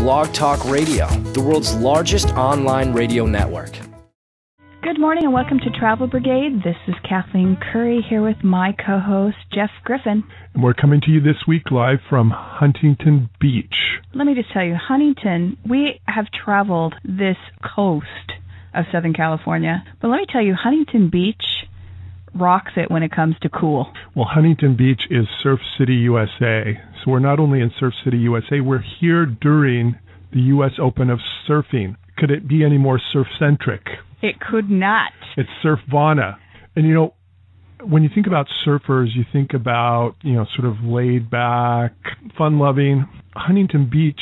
Blog Talk Radio, the world's largest online radio network. Good morning and welcome to Travel Brigade. This is Kathleen Curry here with my co-host, Jeff Griffin. And we're coming to you this week live from Huntington Beach. Let me just tell you, Huntington, we have traveled this coast of Southern California. But let me tell you, Huntington Beach rocks it when it comes to cool. Well, Huntington Beach is Surf City USA. So we're not only in Surf City USA, we're here during the U.S. Open of Surfing. Could it be any more surf-centric? It could not. It's Surfvana. And, you know, when you think about surfers, you think about, you know, sort of laid-back, fun-loving. Huntington Beach,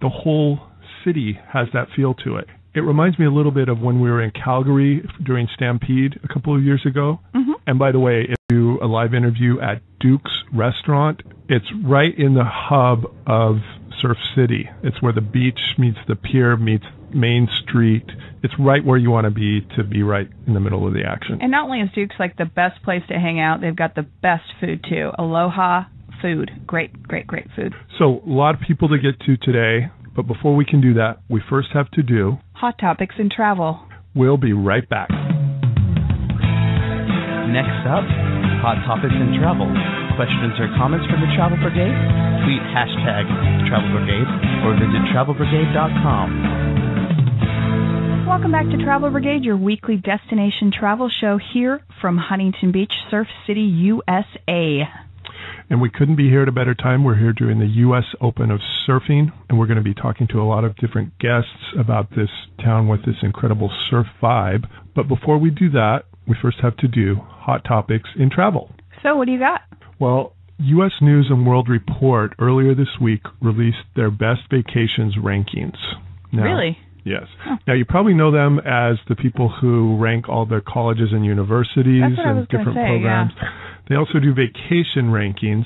the whole city has that feel to it. It reminds me a little bit of when we were in Calgary during Stampede a couple of years ago. Mm-hmm. And by the way, if you do a live interview at Duke's Restaurant, it's right in the hub of Surf City. It's where the beach meets the pier meets Main Street. It's right where you want to be right in the middle of the action. And not only is Duke's like the best place to hang out, they've got the best food too. Aloha food. Great, great, great food. So a lot of people to get to today, but before we can do that, we first have to do Hot Topics in Travel. We'll be right back. Next up, Hot Topics in Travel. Questions or comments from the Travel Brigade? Tweet hashtag Travel Brigade or visit travelbrigade.com. Welcome back to Travel Brigade, your weekly destination travel show here from Huntington Beach, Surf City, USA. And we couldn't be here at a better time. We're here during the U.S. Open of Surfing, and we're going to be talking to a lot of different guests about this town with this incredible surf vibe. But before we do that, we first have to do Hot Topics in Travel. So what do you got? Well, U.S. News and World Report earlier this week released their best vacations rankings. Now, really? Yes. Oh. Now, you probably know them as the people who rank all their colleges and universities and different programs. Yeah. They also do vacation rankings.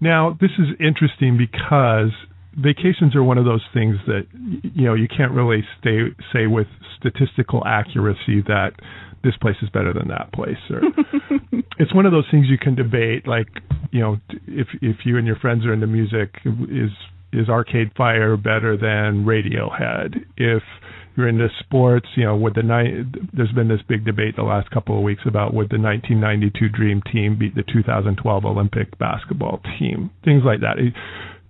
Now, this is interesting because vacations are one of those things that, you know, you can't really say with statistical accuracy that this place is better than that place. Or it's one of those things you can debate, like, you know, if you and your friends are into music, is Arcade Fire better than Radiohead? If you're into sports, you know, there's been this big debate the last couple of weeks about would the 1992 Dream Team beat the 2012 Olympic basketball team? Things like that.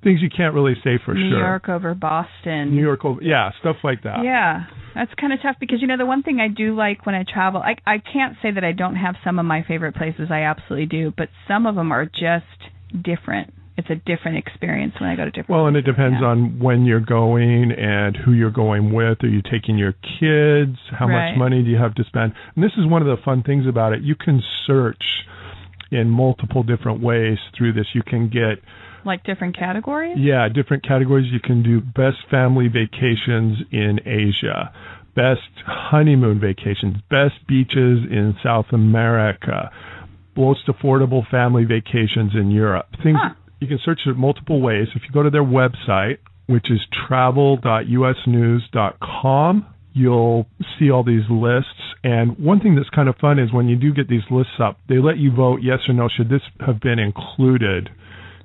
Things you can't really say for sure. New York over Boston. New York over, yeah, stuff like that. Yeah, that's kind of tough because, you know, the one thing I do like when I travel, I can't say that I don't have some of my favorite places. I absolutely do, but some of them are just different. It's a different experience when I go to different places. Well, and it depends on when you're going and who you're going with. Are you taking your kids? How much money do you have to spend? And this is one of the fun things about it. You can search in multiple different ways through this. You can get like different categories? Yeah, different categories. You can do best family vacations in Asia, best honeymoon vacations, best beaches in South America, most affordable family vacations in Europe. Things. Huh. You can search it multiple ways. If you go to their website, which is travel.usnews.com, you'll see all these lists. And one thing that's kind of fun is when you do get these lists up, they let you vote yes or no. Should this have been included?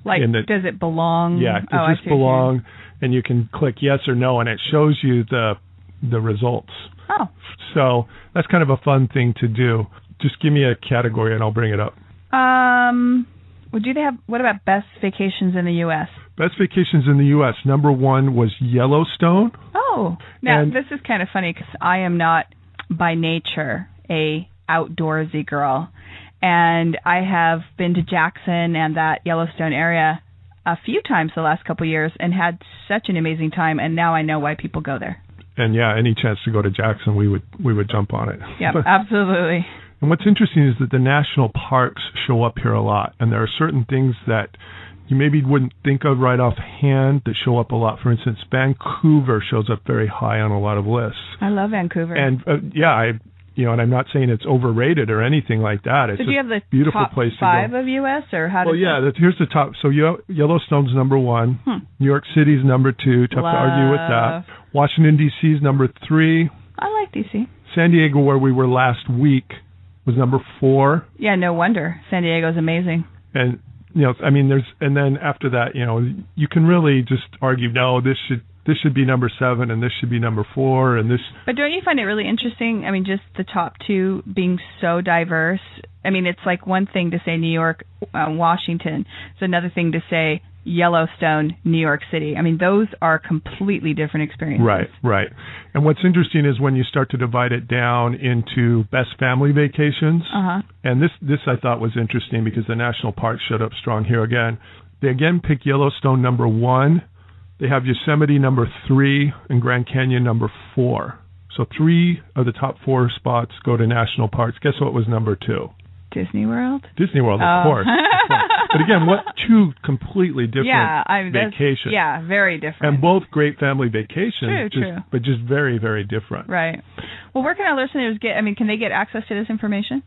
Like, does it belong? Yeah, does this belong? And you can click yes or no, and it shows you the results. Oh. So that's kind of a fun thing to do. Just give me a category, and I'll bring it up. Well, what about best vacations in the U.S.? Best vacations in the U.S. Number one was Yellowstone. Oh, now this is kind of funny because I am not by nature a outdoorsy girl. And I have been to Jackson and that Yellowstone area a few times the last couple of years and had such an amazing time. And now I know why people go there. And yeah, any chance to go to Jackson, we would jump on it. Yeah, absolutely. And what's interesting is that the national parks show up here a lot, and there are certain things that you maybe wouldn't think of right offhand that show up a lot. For instance, Vancouver shows up very high on a lot of lists. I love Vancouver. And and I'm not saying it's overrated or anything like that. It's so do you have the beautiful top place five to go. Of U.S. or how? Well, yeah, here's the top. So Yellowstone's number one. New York City's number two. Tough to argue with that. Washington D.C.'s number three. I like D.C. San Diego, where we were last week, was number four. Yeah, no wonder. San Diego's amazing. And, you know, I mean, and then after that, you know, you can really just argue, no, this should, this should be number 7 and this should be number 4 and this. But don't you find it really interesting? I mean, just the top two being so diverse. I mean, it's like one thing to say New York, Washington. It's another thing to say Yellowstone, New York City. I mean, those are completely different experiences. Right, right. And what's interesting is when you start to divide it down into best family vacations. Uh-huh. And this I thought was interesting because the national park showed up strong here again. They again pick Yellowstone number 1. They have Yosemite number 3 and Grand Canyon number 4. So 3 of the top 4 spots go to national parks. Guess what was number 2? Disney World? Disney World, of course. But again, what two completely different vacations. Yeah, very different. And both great family vacations, true. But just very, very different. Right. Well, where can our listeners get, I mean, can they get access to this information?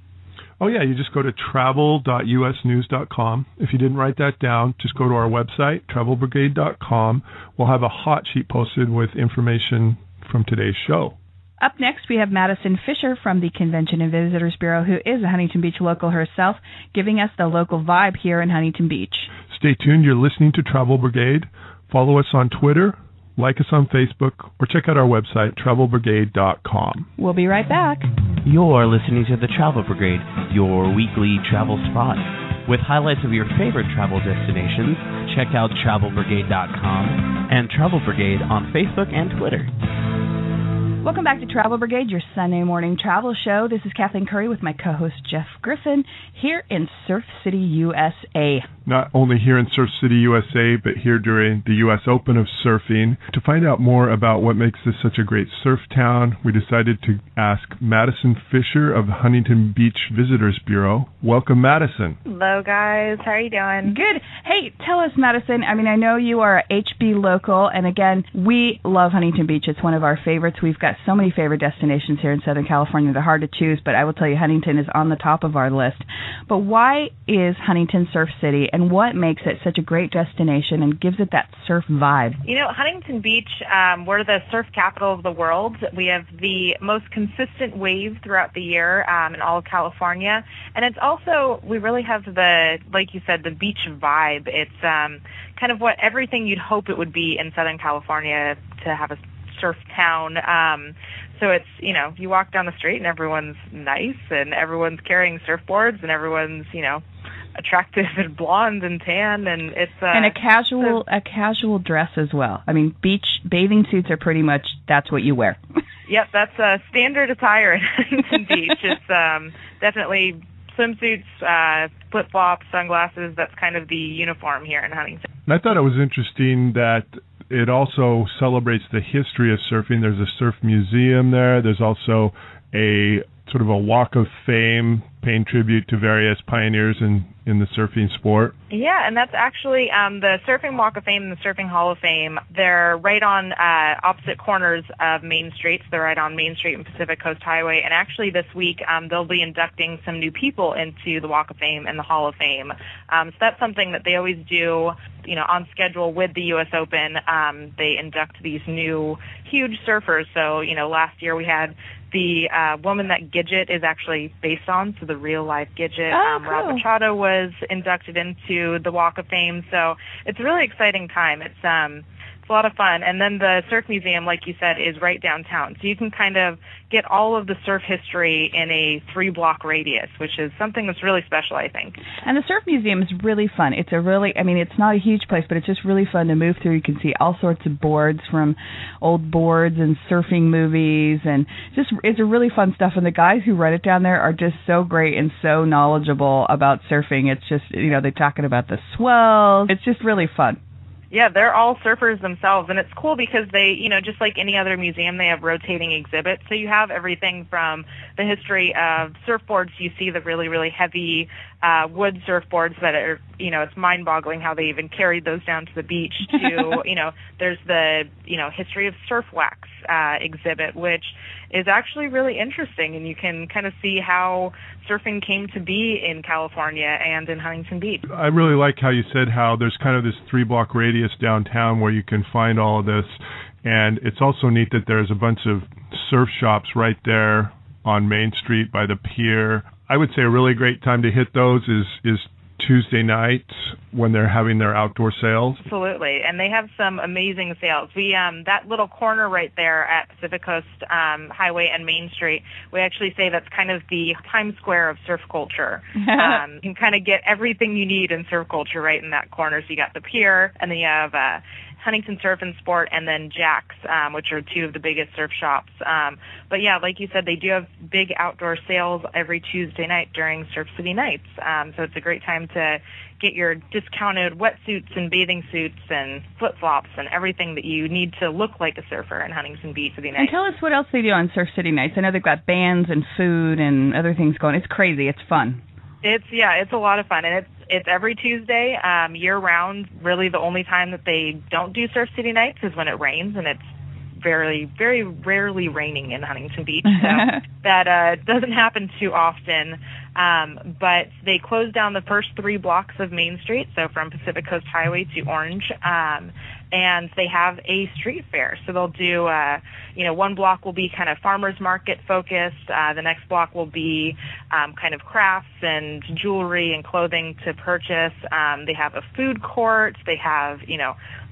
Oh, yeah, you just go to travel.usnews.com. If you didn't write that down, just go to our website, travelbrigade.com. We'll have a hot sheet posted with information from today's show. Up next, we have Madison Fisher from the Convention and Visitors Bureau, who is a Huntington Beach local herself, giving us the local vibe here in Huntington Beach. Stay tuned. You're listening to Travel Brigade. Follow us on Twitter, like us on Facebook, or check out our website, travelbrigade.com. We'll be right back. You're listening to the Travel Brigade, your weekly travel spot. With highlights of your favorite travel destinations, check out travelbrigade.com and Travel Brigade on Facebook and Twitter. Welcome back to Travel Brigade, your Sunday morning travel show. This is Kathleen Curry with my co-host Jeff Griffin here in Surf City, USA. Not only here in Surf City, USA, but here during the U.S. Open of Surfing. To find out more about what makes this such a great surf town, we decided to ask Madison Fisher of the Huntington Beach Visitors Bureau. Welcome, Madison. Hello, guys. How are you doing? Good. Hey, tell us, Madison, I mean, I know you are a HB local, and again, we love Huntington Beach. It's one of our favorites. We've got so many favorite destinations here in Southern California. They're hard to choose, but I will tell you Huntington is on the top of our list. But why is Huntington Surf City, and what makes it such a great destination and gives it that surf vibe? You know, Huntington Beach, we're the surf capital of the world. We have the most consistent wave throughout the year in all of California. And it's also, we really have the, like you said, the beach vibe. It's kind of what everything you'd hope it would be in Southern California to have a surf town. So it's, you know, you walk down the street and everyone's nice and everyone's carrying surfboards and everyone's, you know, attractive and blonde and tan, and it's and a casual dress as well. I mean, beach bathing suits are pretty much that's what you wear. Yep, that's a standard attire in Huntington Beach. It's definitely swimsuits, flip-flops, sunglasses. That's kind of the uniform here in Huntington. And I thought it was interesting that it also celebrates the history of surfing. There's a surf museum there. There's also a sort of a walk of fame paying tribute to various pioneers in the surfing sport. Yeah, and that's actually the Surfing Walk of Fame and the Surfing Hall of Fame. They're right on opposite corners of Main Street. So they're right on Main Street and Pacific Coast Highway. And actually this week they'll be inducting some new people into the Walk of Fame and the Hall of Fame. So that's something that they always do, you know, on schedule with the U.S. Open. They induct these new huge surfers. So, you know, last year we had the woman that Gidget is actually based on, so the real life Gidget. Oh, cool. Rob Machado was inducted into the Walk of Fame, so it's a really exciting time. It's a lot of fun. And then the Surf Museum, like you said, is right downtown, so you can kind of get all of the surf history in a 3-block radius, which is something that's really special, I think. And the Surf Museum is really fun. It's a really, I mean, it's not a huge place, but it's just really fun to move through. You can see all sorts of boards from old boards and surfing movies, and just it's a really fun stuff. And the guys who run it down there are just so great and so knowledgeable about surfing. It's just, you know, they're talking about the swells. It's just really fun. Yeah, they're all surfers themselves, and it's cool because they, you know, just like any other museum, they have rotating exhibits. So you have everything from the history of surfboards. You see the really, really heavy wood surfboards that are, you know, it's mind-boggling how they even carried those down to the beach to, you know, there's the, you know, history of surf wax exhibit, which is actually really interesting, and you can kind of see how surfing came to be in California and in Huntington Beach. I really like how you said how there's kind of this 3-block radius downtown where you can find all of this, and it's also neat that there's a bunch of surf shops right there on Main Street by the pier. I would say a really great time to hit those is Tuesday night when they're having their outdoor sales. Absolutely, and they have some amazing sales. We that little corner right there at Pacific Coast Highway and Main Street, we actually say that's kind of the Times Square of surf culture. You can kind of get everything you need in surf culture right in that corner. So you got the pier, and then you have Huntington Surf and Sport, and then Jack's, which are two of the biggest surf shops. But, yeah, like you said, they do have big outdoor sales every Tuesday night during Surf City Nights. So it's a great time to get your discounted wetsuits and bathing suits and flip-flops and everything that you need to look like a surfer in Huntington Beach City Nights. And tell us what else they do on Surf City Nights. I know they've got bands and food and other things going. It's crazy. It's fun. It's a lot of fun, and it's every Tuesday, year-round. Really the only time that they don't do Surf City Nights is when it rains, and it's very, very rarely raining in Huntington Beach, so that doesn't happen too often. But they close down the first three blocks of Main Street, so from Pacific Coast Highway to Orange, and they have a street fair. So they'll do, one block will be kind of farmers market focused. The next block will be kind of crafts and jewelry and clothing to purchase. They have a food court. They have,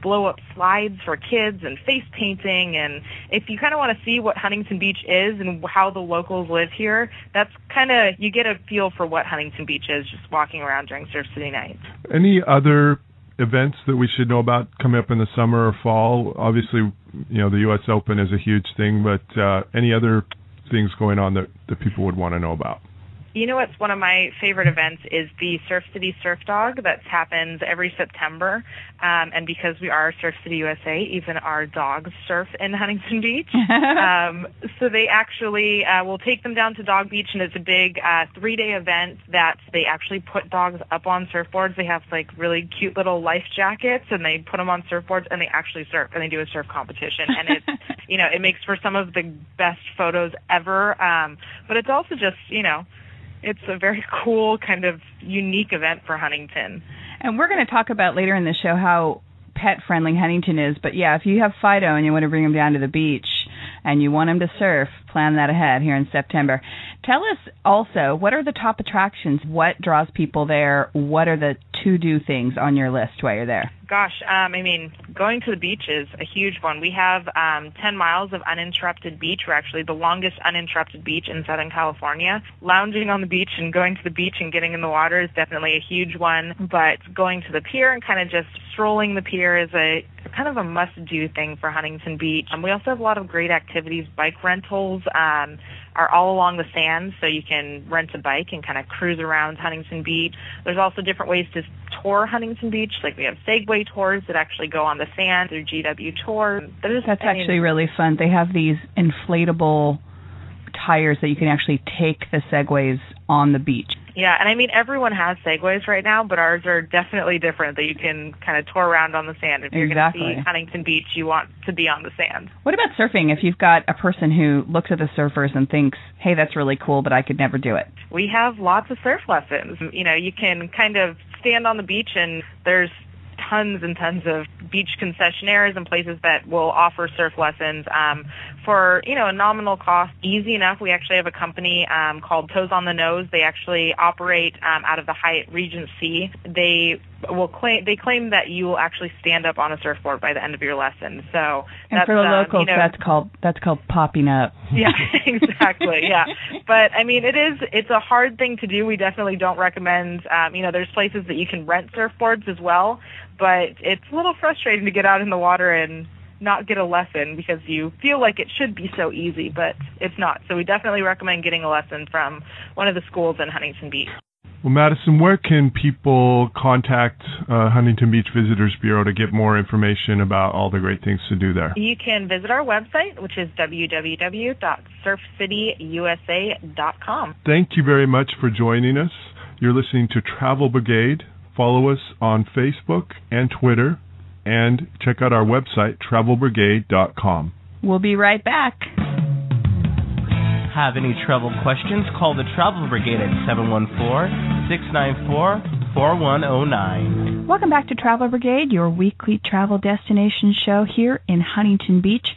blow-up slides for kids and face painting. And if you kind of want to see what Huntington Beach is and how the locals live here, that's kind of, you get a feel for what Huntington Beach is just walking around during Surf City Nights. Any other events that we should know about coming up in the summer or fall? Obviously, the U.S. Open is a huge thing, but any other things going on that people would want to know about? You know what's one of my favorite events is the Surf City Surf Dog that happens every September. And because we are Surf City USA, even our dogs surf in Huntington Beach. So they actually will take them down to Dog Beach, and it's a big three-day event that they actually put dogs up on surfboards. They have, really cute little life jackets, and they put them on surfboards, and they actually surf, and they do a surf competition. And it's, it makes for some of the best photos ever. But it's also just, it's a very cool, kind of unique event for Huntington. And we're going to talk about later in the show how pet-friendly Huntington is. But, yeah, if you have Fido and you want to bring him down to the beach and you want him to surf, plan that ahead here in September. Tell us also, what are the top attractions? What draws people there? What are the to-do things on your list while you're there? Gosh, going to the beach is a huge one. We have 10 miles of uninterrupted beach. We're actually the longest uninterrupted beach in Southern California. Lounging on the beach and going to the beach and getting in the water is definitely a huge one, but going to the pier and kind of just strolling the pier is a kind of a must-do thing for Huntington Beach. We also have a lot of great activities. Bike rentals are all along the sand, so you can rent a bike and kind of cruise around Huntington Beach. There's also different ways to tour Huntington Beach. Like we have Segway tours that actually go on the sand through GW Tours. That's actually really fun. They have these inflatable tires that you can actually take the Segways on the beach. Yeah, and everyone has Segways right now, but ours are definitely different, that you can kind of tour around on the sand. If you're going to see Huntington Beach, you want to be on the sand. What about surfing? If you've got a person who looks at the surfers and thinks, hey, that's really cool, but I could never do it. We have lots of surf lessons. You can kind of stand on the beach, and there's tons and tons of beach concessionaires and places that will offer surf lessons for a nominal cost. Easy enough. We actually have a company called Toes on the Nose. They actually operate out of the Hyatt Regency. They claim that you will actually stand up on a surfboard by the end of your lesson. So and for the locals, that's called popping up. Yeah, exactly. Yeah, but it's a hard thing to do. We definitely don't recommend. There's places that you can rent surfboards as well, but it's a little frustrating to get out in the water and not get a lesson because you feel like it should be so easy, but it's not. So we definitely recommend getting a lesson from one of the schools in Huntington Beach. Well, Madison, where can people contact Huntington Beach Visitors Bureau to get more information about all the great things to do there? You can visit our website, which is www.surfcityusa.com. Thank you very much for joining us. You're listening to Travel Brigade. Follow us on Facebook and Twitter, and check out our website, travelbrigade.com. We'll be right back. Have any travel questions? Call the Travel Brigade at 714-694-4109. Welcome back to Travel Brigade, your weekly travel destination show here in Huntington Beach,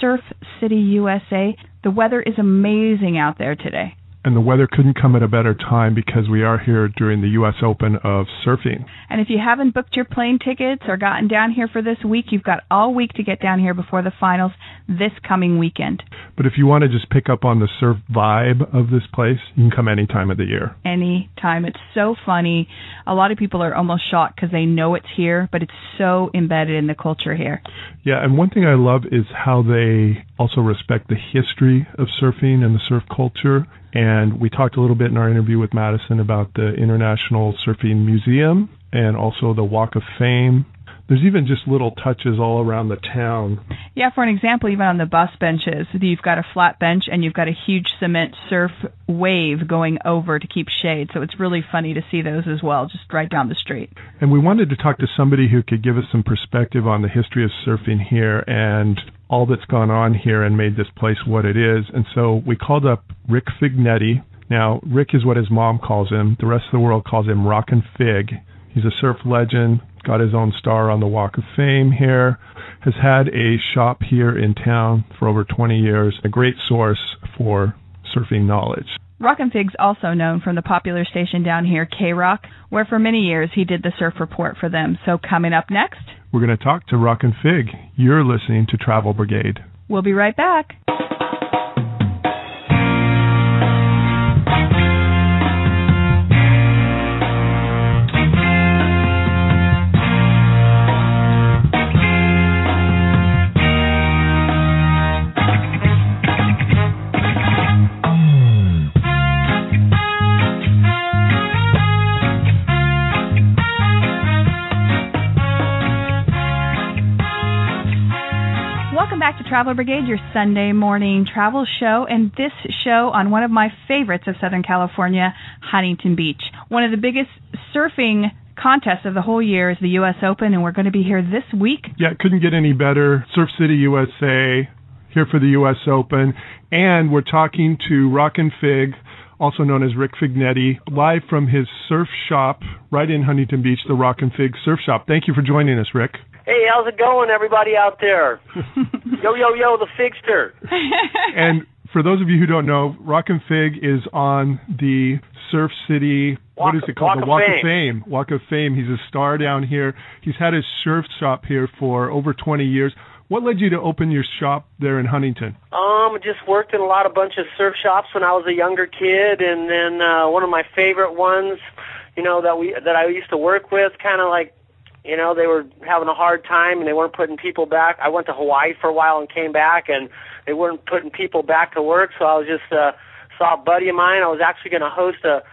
Surf City, USA. The weather is amazing out there today. And the weather couldn't come at a better time because we are here during the U.S. Open of Surfing. And if you haven't booked your plane tickets or gotten down here for this week, you've got all week to get down here before the finals this coming weekend. But if you want to just pick up on the surf vibe of this place, you can come any time of the year. Any time. It's so funny. A lot of people are almost shocked because they know it's here, but it's so embedded in the culture here. Yeah, and one thing I love is how they also respect the history of surfing and the surf culture. And we talked a little bit in our interview with Madison about the International Surfing Museum and also the Walk of Fame. There's even just little touches all around the town. Yeah, for an example, even on the bus benches, you've got a flat bench and you've got a huge cement surf wave going over to keep shade. So it's really funny to see those as well, just right down the street. And we wanted to talk to somebody who could give us some perspective on the history of surfing here and all that's gone on here and made this place what it is. And so we called up Rick Fignetti. Now, Rick is what his mom calls him. The rest of the world calls him Rockin' Fig. He's a surf legend, got his own star on the Walk of Fame here, has had a shop here in town for over 20 years, a great source for surfing knowledge. Rockin' Fig's also known from the popular station down here, K-Rock, where for many years he did the surf report for them. So coming up next, we're going to talk to Rockin' Fig. You're listening to Travel Brigade. We'll be right back. Travel Brigade, your Sunday morning travel show, and this show on one of my favorites of Southern California, Huntington Beach. One of the biggest surfing contest of the whole year is the U.S. Open, and we're going to be here this week. Yeah, it couldn't get any better. Surf City USA, here for the U.S. Open, and we're talking to Rockin' Fig, also known as Rick Fignetti, live from his surf shop right in Huntington Beach, the Rockin' Fig Surf Shop. Thank you for joining us, Rick. Hey, how's it going, everybody out there? Yo, yo, yo, the Figster. And for those of you who don't know, Rockin' Fig is on the Surf City, what is it called? The Walk of Fame. Walk of Fame. He's a star down here. He's had his surf shop here for over 20 years. What led you to open your shop there in Huntington? I just worked in a lot of bunch of surf shops when I was a younger kid, and then one of my favorite ones, you know, that I used to work with, kind of like, you know, they were having a hard time and they weren't putting people back. I went to Hawaii for a while and came back, and they weren't putting people back to work. So I was just saw a buddy of mine. I was actually going to host a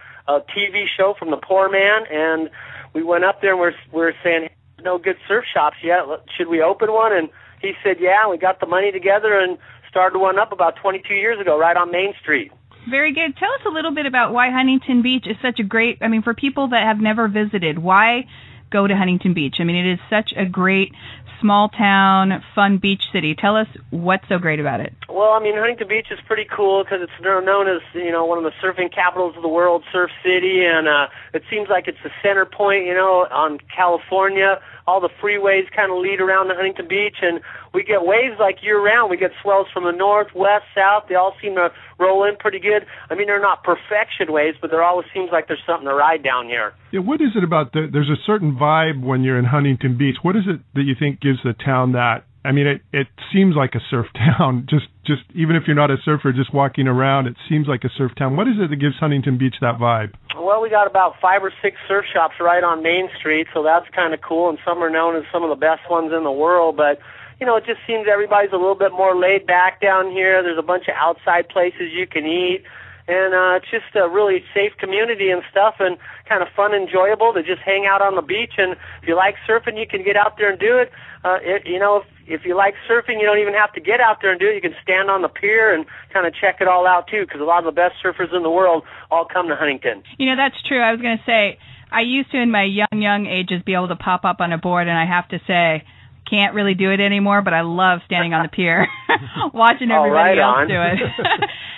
TV show from the poor man, and we went up there and we're saying, hey, no good surf shops yet. Should we open one? And he said, yeah. And we got the money together and started one up about 22 years ago, right on Main Street. Very good. Tell us a little bit about why Huntington Beach is such a great. I mean, for people that have never visited, why go to Huntington Beach? I mean, it is such a great small town, fun beach city. Tell us what's so great about it. Well, I mean, Huntington Beach is pretty cool because it's known as, you know, one of the surfing capitals of the world, Surf City, and it seems like it's the center point, you know, on California. All the freeways kind of lead around to Huntington Beach, and we get waves like year-round. We get swells from the north, west, south. They all seem to roll in pretty good. I mean, they're not perfection waves, but there always seems like there's something to ride down here. Yeah, what is it about there's a certain vibe when you're in Huntington Beach? What is it that you think gives the town that? I mean, it seems like a surf town. Just even if you're not a surfer, just walking around, it seems like a surf town. What is it that gives Huntington Beach that vibe? Well, we got about 5 or 6 surf shops right on Main Street, so that's kind of cool, and some are known as some of the best ones in the world, but, you know, it just seems everybody's a little bit more laid back down here. There's a bunch of outside places you can eat, and it's just a really safe community and stuff, and kind of fun, enjoyable to just hang out on the beach. And if you like surfing, you can get out there and do it. You know, if you like surfing, you don't even have to get out there and do it. You can stand on the pier and kind of check it all out, too, because a lot of the best surfers in the world all come to Huntington. You know, that's true. I was going to say, I used to, in my young ages, be able to pop up on a board, and I have to say, can't really do it anymore, but I love standing on the pier watching everybody else do it.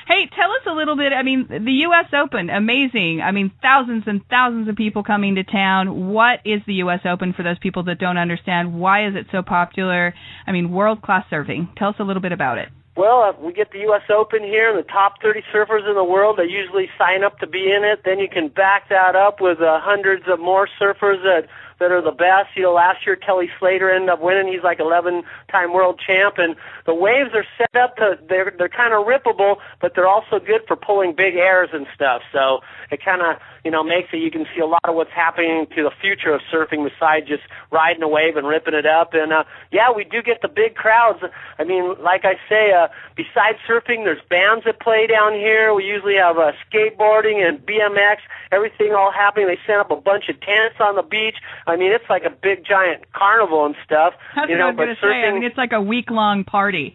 Hey, tell us a little bit. I mean, the U.S. Open, amazing. I mean, thousands and thousands of people coming to town. What is the U.S. Open for those people that don't understand? Why is it so popular? I mean, world-class surfing. Tell us a little bit about it. Well, we get the U.S. Open here, and the top 30 surfers in the world, they usually sign up to be in it. Then you can back that up with hundreds of more surfers that are the best. You know, last year, Kelly Slater ended up winning. He's like 11-time world champ, and the waves are set up to, they're kind of rippable, but they're also good for pulling big airs and stuff. So it kind of, you know, makes it, you can see a lot of what's happening to the future of surfing besides just riding a wave and ripping it up. And, yeah, we do get the big crowds. I mean, like I say, besides surfing, there's bands that play down here. We usually have skateboarding and BMX, everything all happening. They set up a bunch of tents on the beach. I mean, it's like a big, giant carnival and stuff. That's you know, what I was going to say. I mean, it's like a week-long party.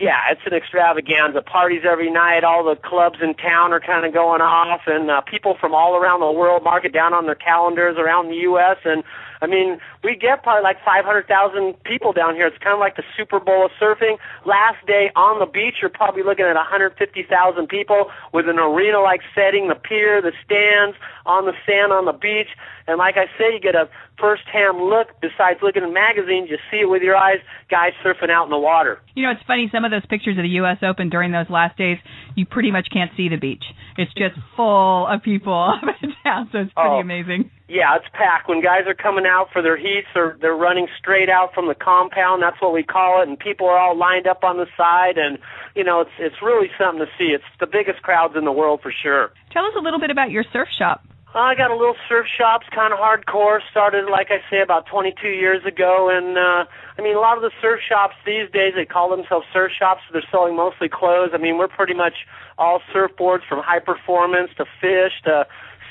Yeah, it's an extravaganza. Parties every night. All the clubs in town are kind of going off, and people from all around the world mark it down on their calendars around the U.S., and I mean, we get probably like 500,000 people down here. It's kind of like the Super Bowl of surfing. Last day on the beach, you're probably looking at 150,000 people with an arena-like setting, the pier, the stands, on the sand, on the beach. And like I say, you get a first-hand look. Besides looking in magazines, you see it with your eyes, guys surfing out in the water. You know, it's funny, some of those pictures of the U.S. Open during those last days, you pretty much can't see the beach. It's just full of people up and down, so it's pretty amazing. Yeah, it's packed. When guys are coming out for their heats, they're running straight out from the compound. That's what we call it. And people are all lined up on the side. And, you know, it's really something to see. It's the biggest crowds in the world for sure. Tell us a little bit about your surf shop. I got a little surf shop. It's kind of hardcore. Started, like I say, about 22 years ago. And, I mean, a lot of the surf shops these days, they call themselves surf shops. So they're selling mostly clothes. I mean, we're pretty much all surfboards from high performance to fish to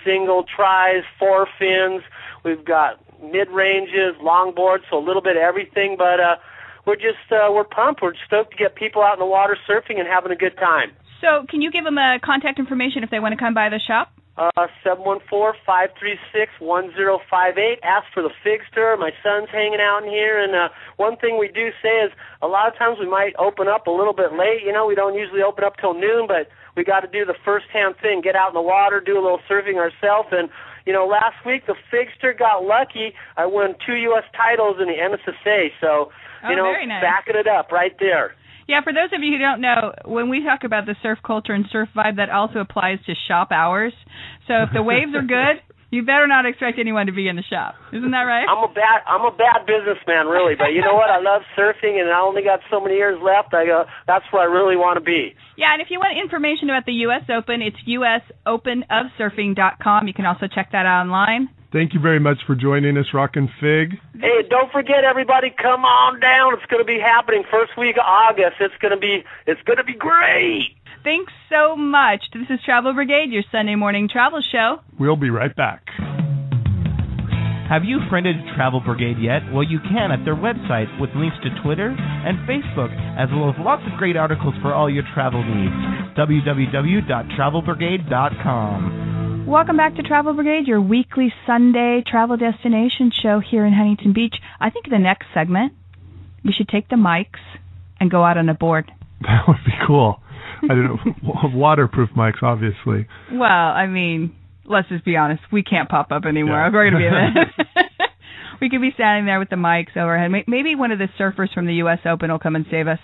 single tries, four fins. We've got mid-ranges, longboards, so a little bit of everything. But we're just we're pumped. We're stoked to get people out in the water surfing and having a good time. So can you give them contact information if they want to come by the shop? 714-536-1058. Ask for the Figster. My son's hanging out in here. And one thing we do say is a lot of times we might open up a little bit late. You know, we don't usually open up till noon, but we got to do the first-hand thing, get out in the water, do a little surfing ourselves. And, you know, last week the Figster got lucky. I won 2 U.S. titles in the NSSA. So, you know, very nice. Backing it up right there. Yeah, for those of you who don't know, when we talk about the surf culture and surf vibe, that also applies to shop hours. So if the waves are good, you better not expect anyone to be in the shop. Isn't that right? I'm a bad businessman, really. But you know what? I love surfing, and I only got so many years left. That's where I really want to be. Yeah, and if you want information about the U.S. Open, it's usopenofsurfing.com. You can also check that out online. Thank you very much for joining us, Rockin' Fig. Hey, don't forget, everybody, come on down. It's going to be happening first week of August. It's going to be great. Thanks so much. This is Travel Brigade, your Sunday morning travel show. We'll be right back. Have you friended Travel Brigade yet? Well, you can at their website with links to Twitter and Facebook, as well as lots of great articles for all your travel needs. www.travelbrigade.com. Welcome back to Travel Brigade, your weekly Sunday travel destination show here in Huntington Beach. I think the next segment, we should take the mics and go out on a board. That would be cool. I don't know. Waterproof mics, obviously. Well, I mean, let's just be honest. We can't pop up anymore. Yeah. We're going to be in it. We could be standing there with the mics overhead. Maybe one of the surfers from the U.S. Open will come and save us.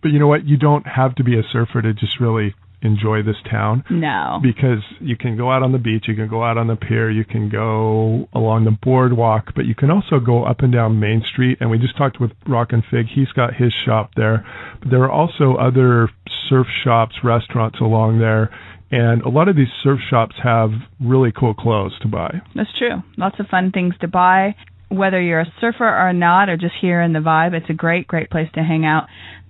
But you know what? You don't have to be a surfer to just really enjoy this town. No. Because you can go out on the beach, you can go out on the pier, you can go along the boardwalk, but you can also go up and down Main Street. And we just talked with Rockin' Fig. He's got his shop there. But there are also other surf shops, restaurants along there. And a lot of these surf shops have really cool clothes to buy. That's true. Lots of fun things to buy. Whether you're a surfer or not, or just here in the vibe, it's a great, great place to hang out.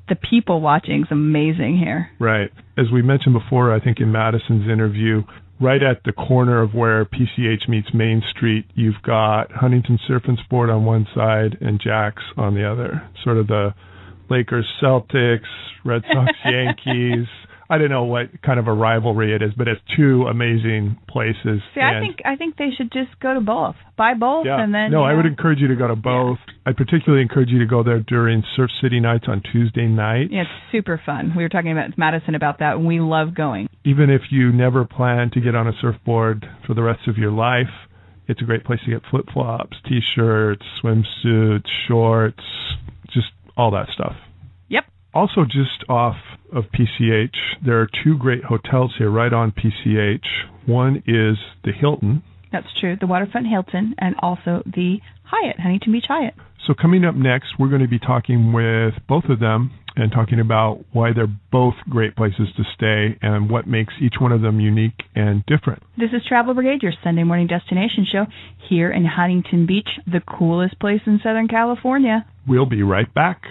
The people watching is amazing here. Right. As we mentioned before, I think in Madison's interview, right at the corner of where PCH meets Main Street, you've got Huntington Surf and Sport on one side and Jack's on the other. Sort of the Lakers, Celtics, Red Sox, Yankees. I don't know what kind of a rivalry it is, but it's two amazing places. See, I think they should just go to both. Buy both, yeah. And then... No, I would encourage you to go to both. Yeah. I particularly encourage you to go there during Surf City Nights on Tuesday night. Yeah, it's super fun. We were talking about Madison about that, and we love going. Even if you never plan to get on a surfboard for the rest of your life, it's a great place to get flip-flops, T-shirts, swimsuits, shorts, just all that stuff. Yep. Also just off of PCH, there are two great hotels here right on PCH. One is the Hilton. That's true, the Waterfront Hilton, and also the Hyatt, Huntington Beach Hyatt. So coming up next, we're going to be talking with both of them and talking about why they're both great places to stay and what makes each one of them unique and different. This is Travel Brigade, your Sunday morning destination show here in Huntington Beach, the coolest place in Southern California. We'll be right back.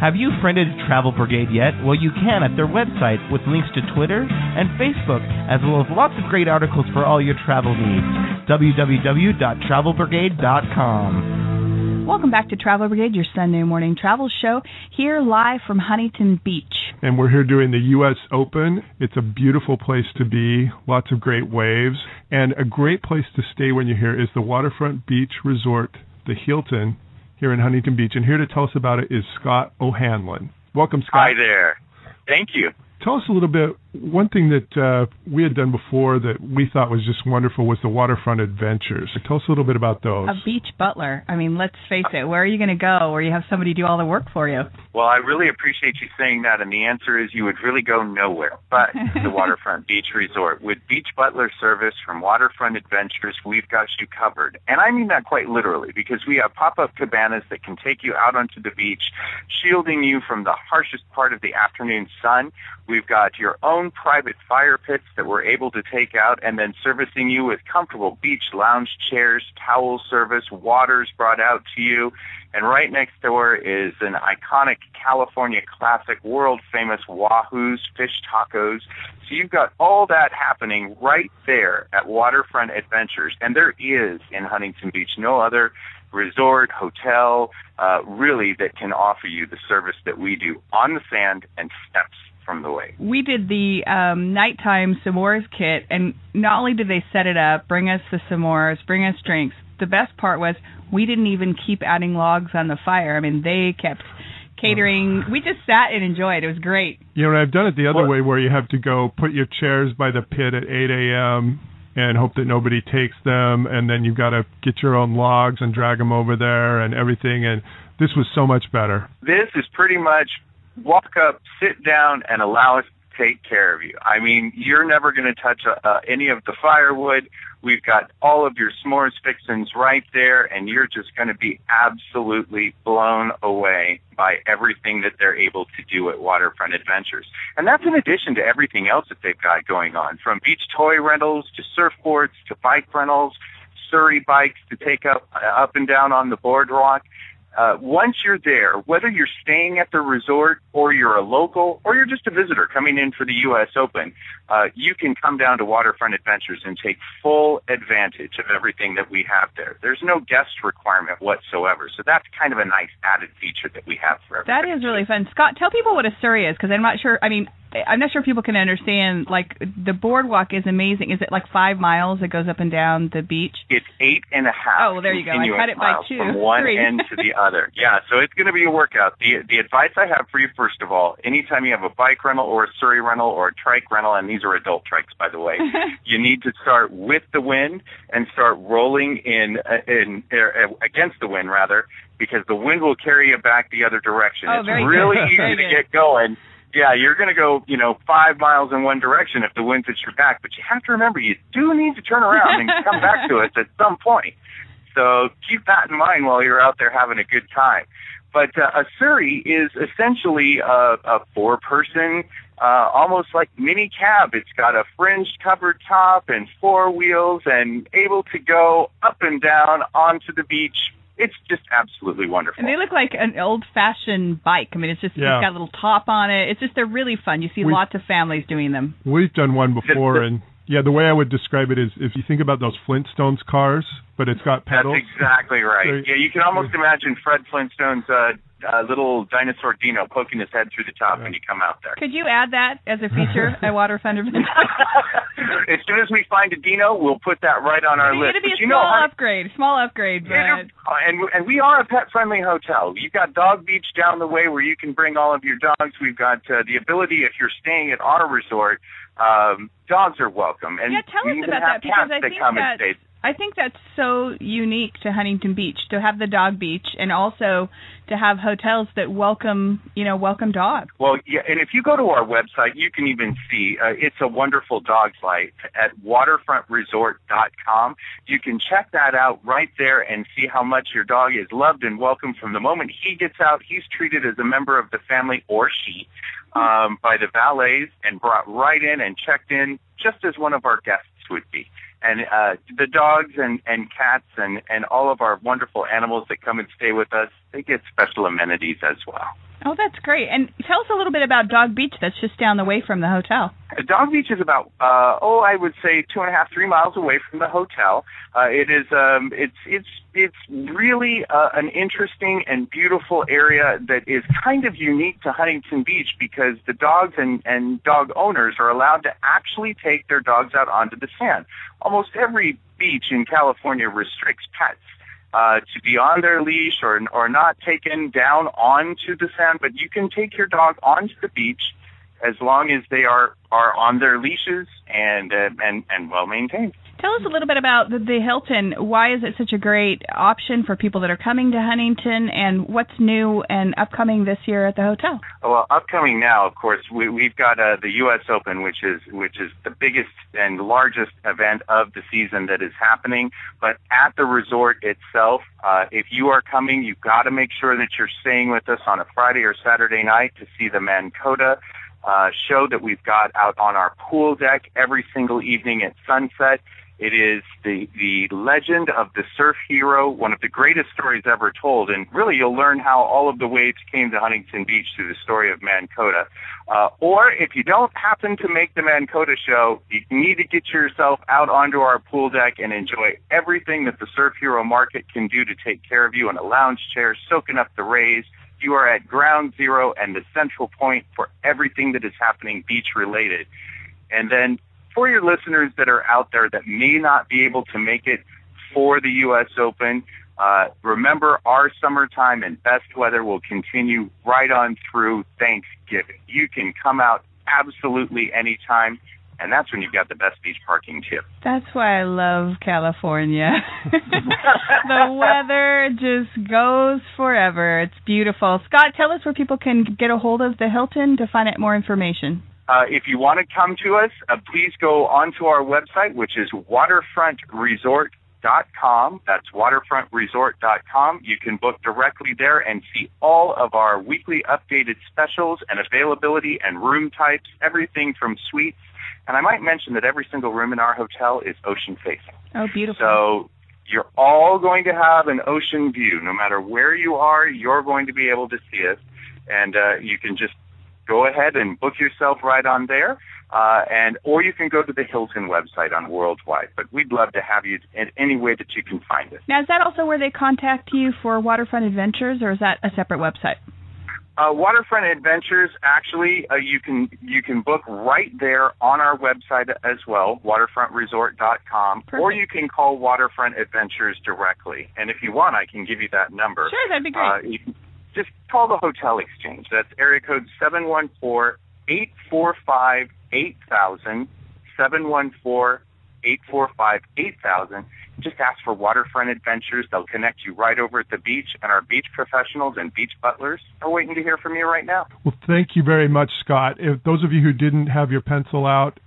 Have you friended Travel Brigade yet? Well, you can at their website with links to Twitter and Facebook, as well as lots of great articles for all your travel needs. www.travelbrigade.com. Welcome back to Travel Brigade, your Sunday morning travel show, here live from Huntington Beach. And we're here doing the U.S. Open. It's a beautiful place to be, lots of great waves, and a great place to stay when you're here is the Waterfront Beach Resort, the Hilton, here in Huntington Beach. And here to tell us about it is Scott O'Hanlon. Welcome, Scott. Hi there. Thank you. Tell us a little bit. One thing that we had done before that we thought was just wonderful was the Waterfront Adventures. Tell us a little bit about those. A beach butler. I mean, let's face it. Where are you going to go where you have somebody do all the work for you? Well, I really appreciate you saying that, and the answer is you would really go nowhere but the Waterfront Beach Resort. With beach butler service from Waterfront Adventures, we've got you covered. And I mean that quite literally, because we have pop-up cabanas that can take you out onto the beach, shielding you from the harshest part of the afternoon sun. We've got your own private fire pits that we're able to take out, and then servicing you with comfortable beach lounge chairs, towel service, waters brought out to you. And right next door is an iconic California classic, world-famous Wahoo's Fish Tacos. So you've got all that happening right there at Waterfront Adventures. And there is, in Huntington Beach, no other resort, hotel, really, that can offer you the service that we do on the sand and steps from the way. We did the nighttime s'mores kit, and not only did they set it up, bring us the s'mores, bring us drinks, the best part was we didn't even keep adding logs on the fire. I mean, they kept catering. We just sat and enjoyed. It was great. You know, I've done it the other way where you have to go put your chairs by the pit at 8 a.m., and hope that nobody takes them, and then you've got to get your own logs and drag them over there and everything, and this was so much better. This is pretty much walk up, sit down, and allow us to take care of you. I mean, you're never going to touch any of the firewood. We've got all of your s'mores fixings right there, and you're just going to be absolutely blown away by everything that they're able to do at Waterfront Adventures. And that's in addition to everything else that they've got going on, from beach toy rentals to surfboards to bike rentals, Surrey bikes to take up and down on the boardwalk. Once you're there, whether you're staying at the resort or you're a local or you're just a visitor coming in for the U.S. Open, you can come down to Waterfront Adventures and take full advantage of everything that we have there. There's no guest requirement whatsoever, so that's kind of a nice added feature that we have for everybody. That is really fun. Scott, tell people what a Surrey is, because I'm not sure if people can understand, like, the boardwalk is amazing. Is it like 5 miles that goes up and down the beach? It's 8.5. Oh, well, there you go. I cut it by two. From one end to the other. Yeah, so it's going to be a workout. The advice I have for you, first of all, anytime you have a bike rental or a Surrey rental or a trike rental, and these are adult trikes, by the way, you need to start with the wind and start rolling against the wind, rather, because the wind will carry you back the other direction. Oh, it's really easy to get going. Yeah, you're going to go, 5 miles in one direction if the wind's at your back. But you have to remember, you do need to turn around and come back to us at some point. So keep that in mind while you're out there having a good time. But a Surrey is essentially a four-person, almost like mini cab. It's got a fringed covered top and four wheels and able to go up and down onto the beach. It's just absolutely wonderful. And they look like an old-fashioned bike. I mean, it's got a little top on it. It's just, they're really fun. You see lots of families doing them. We've done one before, and the way I would describe it is if you think about those Flintstones cars, but it's got pedals. That's exactly right. So, yeah, you can almost imagine Fred Flintstone's little dinosaur Dino poking his head through the top when you come out there. Could you add that as a feature at Waterfront Adventures? As soon as we find a Dino, we'll put that right on our list. It'll be a small upgrade. And we are a pet-friendly hotel. You've got Dog Beach down the way where you can bring all of your dogs. We've got the ability, if you're staying at our resort, dogs are welcome. And tell us about that, because I think that I think that's so unique to Huntington Beach, to have the Dog Beach and also to have hotels that welcome dogs. Well, yeah, and if you go to our website, you can even see it's a wonderful dog's life at waterfrontresort.com. You can check that out right there and see how much your dog is loved and welcomed from the moment he gets out. He's treated as a member of the family, or she, by the valets, and brought right in and checked in just as one of our guests would be. And the dogs and cats and all of our wonderful animals that come and stay with us, they get special amenities as well. Oh, that's great. And tell us a little bit about Dog Beach. That's just down the way from the hotel. Dog Beach is about, I would say 2.5-3 miles away from the hotel. It is, it's really an interesting and beautiful area that is kind of unique to Huntington Beach, because the dogs and dog owners are allowed to actually take their dogs out onto the sand. Almost every beach in California restricts pets to be on their leash or not taken down onto the sand, but you can take your dog onto the beach as long as they are on their leashes and well maintained. Tell us a little bit about the Hilton. Why is it such a great option for people that are coming to Huntington, and what's new and upcoming this year at the hotel? Well, upcoming now, of course, we've got the U.S. Open, which is the biggest and largest event of the season that is happening. But at the resort itself, if you are coming, you've got to make sure that you're staying with us on a Friday or Saturday night to see the Mancota show that we've got out on our pool deck every single evening at sunset. It is the legend of the surf hero, one of the greatest stories ever told, and really you'll learn how all of the waves came to Huntington Beach through the story of Mancota. Or if you don't happen to make the Mancota show, you need to get yourself out onto our pool deck and enjoy everything that the Surf Hero Market can do to take care of you in a lounge chair, soaking up the rays. You are at ground zero and the central point for everything that is happening beach-related. And then for your listeners that are out there that may not be able to make it for the U.S. Open, remember our summertime and best weather will continue right on through Thanksgiving. You can come out absolutely anytime, and that's when you've got the best beach parking, too. That's why I love California. The weather just goes forever. It's beautiful. Scott, tell us where people can get a hold of the Hilton to find out more information. If you want to come to us, please go onto our website, which is waterfrontresort.com. That's waterfrontresort.com. You can book directly there and see all of our weekly updated specials and availability and room types, everything from suites. And I might mention that every single room in our hotel is ocean-facing. Oh, beautiful. So you're all going to have an ocean view. No matter where you are, you're going to be able to see us. And you can just go ahead and book yourself right on there, or you can go to the Hilton website on Worldwide. But we'd love to have you in any way that you can find us. Now, is that also where they contact you for Waterfront Adventures, or is that a separate website? Waterfront Adventures, actually, you can book right there on our website as well, waterfrontresort.com. Perfect. Or you can call Waterfront Adventures directly. And if you want, I can give you that number. Sure, that'd be great. Just call the Hotel Exchange. That's area code 714-845-8000, 714-845-8000. Just ask for Waterfront Adventures. They'll connect you right over at the beach, and our beach professionals and beach butlers are waiting to hear from you right now. Well, thank you very much, Scott. If those of you who didn't have your pencil out,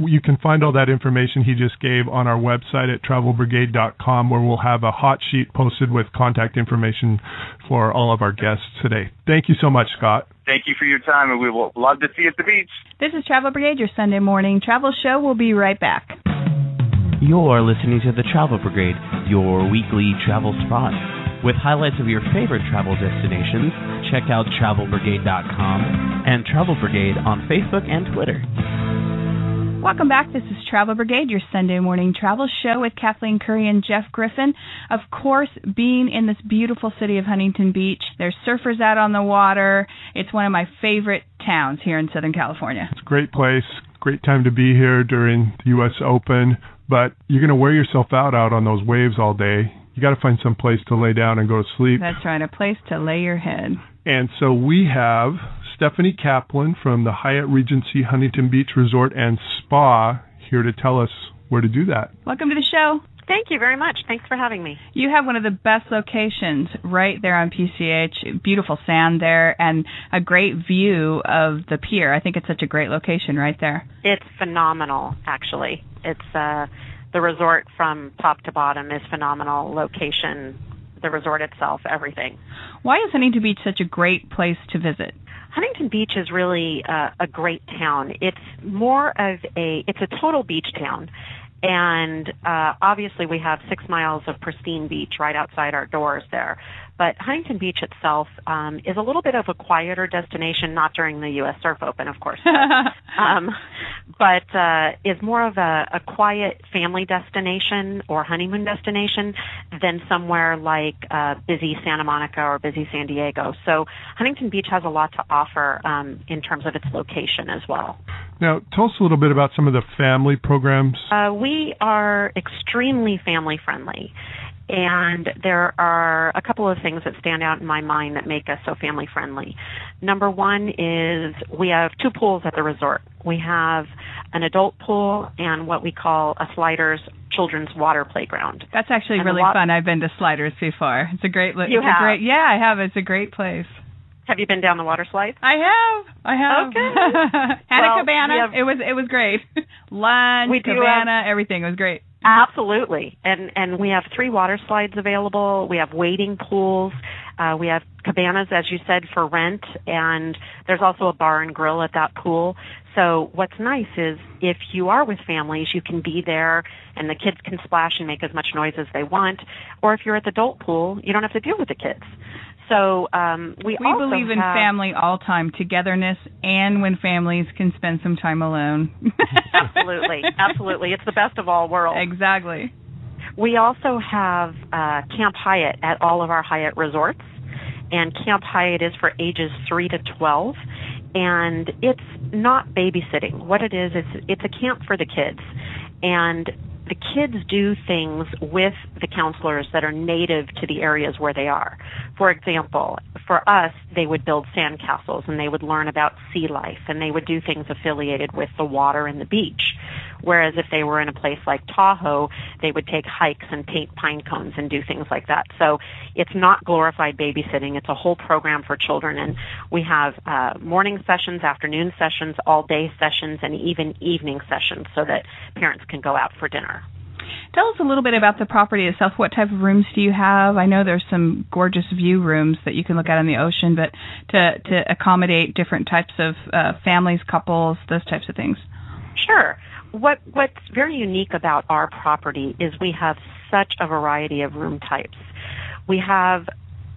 you can find all that information he just gave on our website at travelbrigade.com, where we'll have a hot sheet posted with contact information for all of our guests today. Thank you so much, Scott. Thank you for your time, and we will love to see you at the beach. This is Travel Brigade, your Sunday morning travel show. We'll be right back. You're listening to the Travel Brigade, your weekly travel spot. With highlights of your favorite travel destinations, check out travelbrigade.com and Travel Brigade on Facebook and Twitter. Welcome back. This is Travel Brigade, your Sunday morning travel show with Kathleen Curry and Jeff Griffin. Of course, being in this beautiful city of Huntington Beach, there's surfers out on the water. It's one of my favorite towns here in Southern California. It's a great place, great time to be here during the U.S. Open, but you're going to wear yourself out on those waves all day. You got to find some place to lay down and go to sleep. That's right, a place to lay your head. And so we have Stephanie Kaplan from the Hyatt Regency Huntington Beach Resort and Spa here to tell us where to do that. Welcome to the show. Thank you very much. Thanks for having me. You have one of the best locations right there on PCH, beautiful sand there, and a great view of the pier. I think it's such a great location right there. It's phenomenal, actually. It's the resort from top to bottom is phenomenal location, the resort itself, everything. Why is Huntington Beach such a great place to visit? Huntington Beach is really a great town. It's more of a total beach town. And obviously we have 6 miles of pristine beach right outside our doors there. But Huntington Beach itself is a little bit of a quieter destination, not during the U.S. Surf Open, of course, but is more of a quiet family destination or honeymoon destination than somewhere like busy Santa Monica or busy San Diego. So Huntington Beach has a lot to offer in terms of its location as well. Now, tell us a little bit about some of the family programs. We are extremely family friendly. And there are a couple of things that stand out in my mind that make us so family friendly. Number one is we have two pools at the resort. We have an adult pool and what we call a Sliders children's water playground. That's actually really fun. I've been to Sliders before. It's a great place. Yeah, I have. It's a great place. Have you been down the water slide? I have. Okay. Havana Cabana. It was great. Lunch, Cabana, everything was great. Absolutely. And we have 3 water slides available. We have wading pools. We have cabanas, as you said, for rent. And there's also a bar and grill at that pool. So what's nice is if you are with families, you can be there and the kids can splash and make as much noise as they want. Or if you're at the adult pool, you don't have to deal with the kids. So we also believe in family all time, togetherness, and when families can spend some time alone. Absolutely. It's the best of all worlds. Exactly. We also have Camp Hyatt at all of our Hyatt resorts, and Camp Hyatt is for ages 3 to 12, and it's not babysitting. What it is it's a camp for the kids, and the kids do things with the counselors that are native to the areas where they are. For example, for us, they would build sandcastles and they would learn about sea life and they would do things affiliated with the water and the beach. Whereas if they were in a place like Tahoe, they would take hikes and paint pine cones and do things like that. So it's not glorified babysitting. It's a whole program for children. And we have morning sessions, afternoon sessions, all-day sessions, and even evening sessions so that parents can go out for dinner. Tell us a little bit about the property itself. What type of rooms do you have? I know there's some gorgeous view rooms that you can look at on the ocean, but to accommodate different types of families, couples, those types of things. Sure. What's very unique about our property is we have such a variety of room types. We have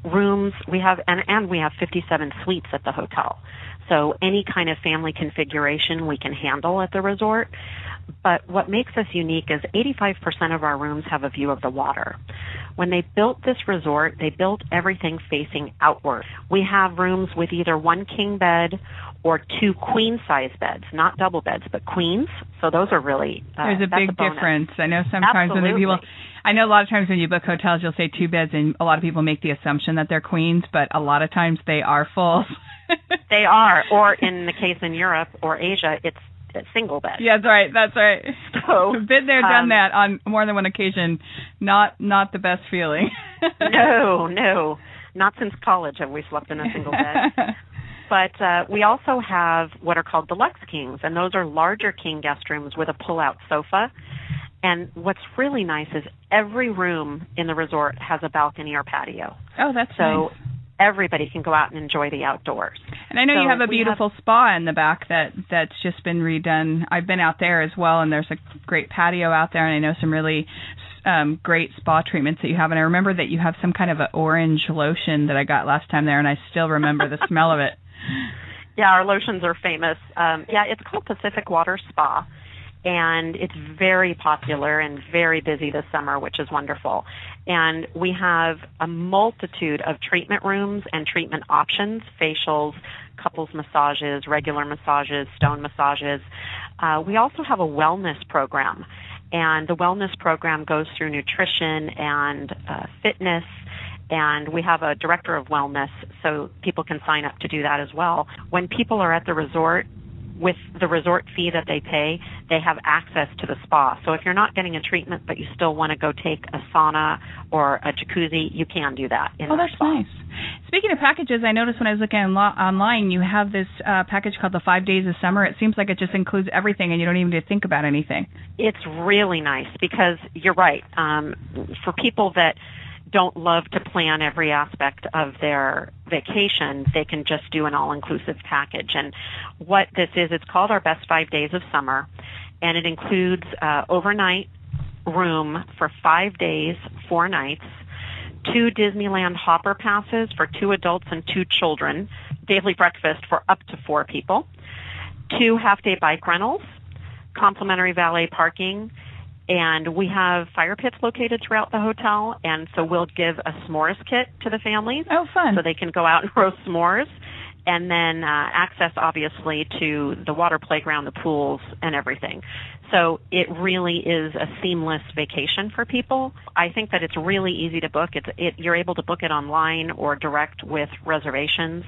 rooms, we have 57 suites at the hotel. So any kind of family configuration we can handle at the resort. But what makes us unique is 85% of our rooms have a view of the water. When they built this resort, they built everything facing outward. We have rooms with either one king bed or 2 queen-size beds, not double beds, but queens. So those are really there's a big difference. I know sometimes a lot of times when you book hotels, you'll say 2 beds, and a lot of people make the assumption that they're queens, but a lot of times they are full. They are, or in the case in Europe or Asia, it's a single bed. Yeah, that's right. So, been there, done that on more than one occasion. Not the best feeling. No. Not since college have we slept in a single bed. But we also have what are called deluxe kings, and those are larger king guest rooms with a pull-out sofa. And what's really nice is every room in the resort has a balcony or patio. Oh, that's so nice. Everybody can go out and enjoy the outdoors. And I know you have a beautiful spa in the back that's just been redone. I've been out there as well, and there's a great patio out there, and I know some really great spa treatments that you have. And I remember that you have some kind of an orange lotion that I got last time there, and I still remember the smell of it. Yeah, our lotions are famous. It's called Pacific Water Spa. And it's very popular and very busy this summer, which is wonderful. And we have a multitude of treatment rooms and treatment options, facials, couples massages, regular massages, stone massages. We also have a wellness program. And the wellness program goes through nutrition and fitness. And we have a director of wellness, so people can sign up to do that as well. When people are at the resort, with the resort fee that they pay, they have access to the spa. So if you're not getting a treatment but you still want to go take a sauna or a jacuzzi, you can do that in the spa. Nice. Speaking of packages, I noticed when I was looking online, you have this package called the 5 Days of Summer. It seems like it just includes everything and you don't even need to think about anything. It's really nice because you're right. For people that don't love to plan every aspect of their vacation, they can just do an all-inclusive package. And what this is, it's called our Best 5 Days of Summer, and it includes overnight room for 5 days, 4 nights, 2 Disneyland hopper passes for 2 adults and 2 children, daily breakfast for up to 4 people, 2 half-day bike rentals, complimentary valet parking, and we have fire pits located throughout the hotel, and so we'll give a s'mores kit to the families. Oh, fun. So they can go out and roast s'mores, and then access, obviously, to the water playground, the pools, and everything. So it really is a seamless vacation for people. I think that it's really easy to book. You're able to book it online or direct with reservations.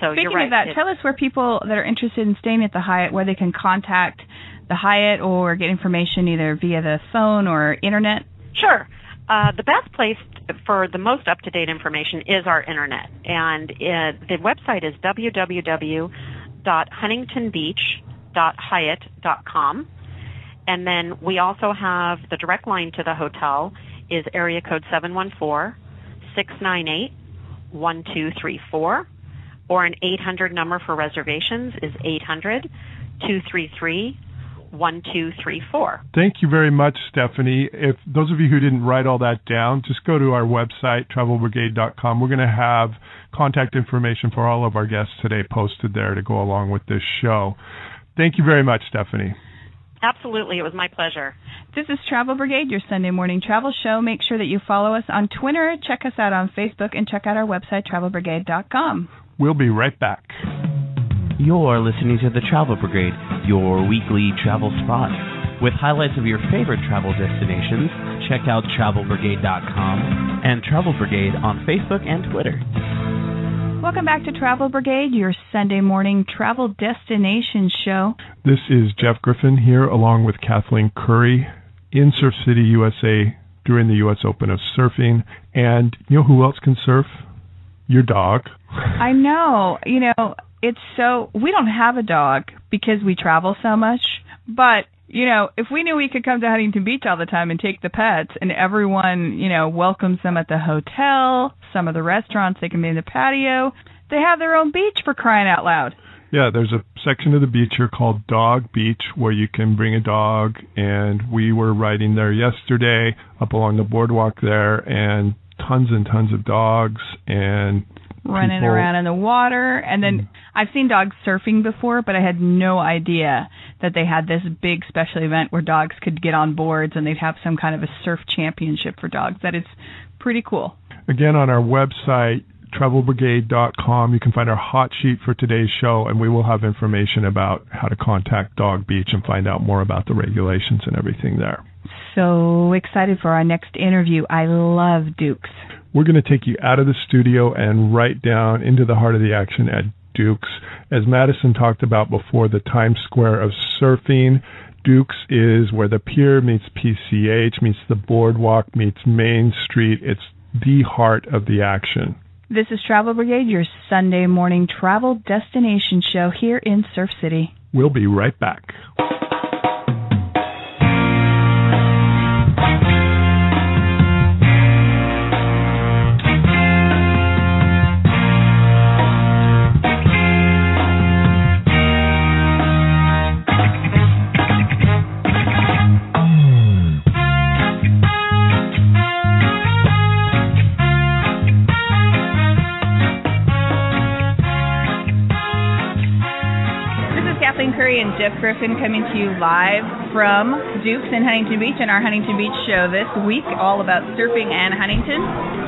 So speaking of that, tell us where people that are interested in staying at the Hyatt, where they can contact the Hyatt or get information either via the phone or internet. Sure. The best place for the most up-to-date information is our internet. And the website is www.huntingtonbeach.hyatt.com. And then we also have the direct line to the hotel is area code 714-698-1234. Or an 800 number for reservations is 800-233-1234. Thank you very much, Stephanie. If those of you who didn't write all that down, just go to our website, travelbrigade.com. We're going to have contact information for all of our guests today posted there to go along with this show. Thank you very much, Stephanie. Absolutely. It was my pleasure. This is Travel Brigade, your Sunday morning travel show. Make sure that you follow us on Twitter, check us out on Facebook, and check out our website, travelbrigade.com. We'll be right back. You're listening to The Travel Brigade, your weekly travel spot. With highlights of your favorite travel destinations, check out travelbrigade.com and Travel Brigade on Facebook and Twitter. Welcome back to Travel Brigade, your Sunday morning travel destination show. This is Jeff Griffin here along with Kathleen Curry in Surf City, USA during the U.S. Open of Surfing. And you know who else can surf? Your dog. I know. You know, it's so, we don't have a dog because we travel so much. But, you know, if we knew we could come to Huntington Beach all the time and take the pets and everyone, you know, welcomes them at the hotel, some of the restaurants, they can be in the patio. They have their own beach for crying out loud. Yeah, there's a section of the beach here called Dog Beach where you can bring a dog. And we were riding there yesterday up along the boardwalk there, and tons of dogs and running around in the water. And then I've seen dogs surfing before, but I had no idea that they had this big special event where dogs could get on boards and they'd have some kind of a surf championship for dogs. That is pretty cool. Again, on our website, travelbrigade.com, you can find our hot sheet for today's show, and we will have information about how to contact Dog Beach and find out more about the regulations and everything there. So excited for our next interview. I love Duke's. We're going to take you out of the studio and right down into the heart of the action at Duke's. As Madison talked about before, the Times Square of surfing, Duke's is where the pier meets PCH, meets the boardwalk, meets Main Street. It's the heart of the action. This is Travel Brigade, your Sunday morning travel destination show here in Surf City. We'll be right back. And Jeff Griffin coming to you live from Duke's in Huntington Beach and our Huntington Beach show this week, all about surfing and Huntington.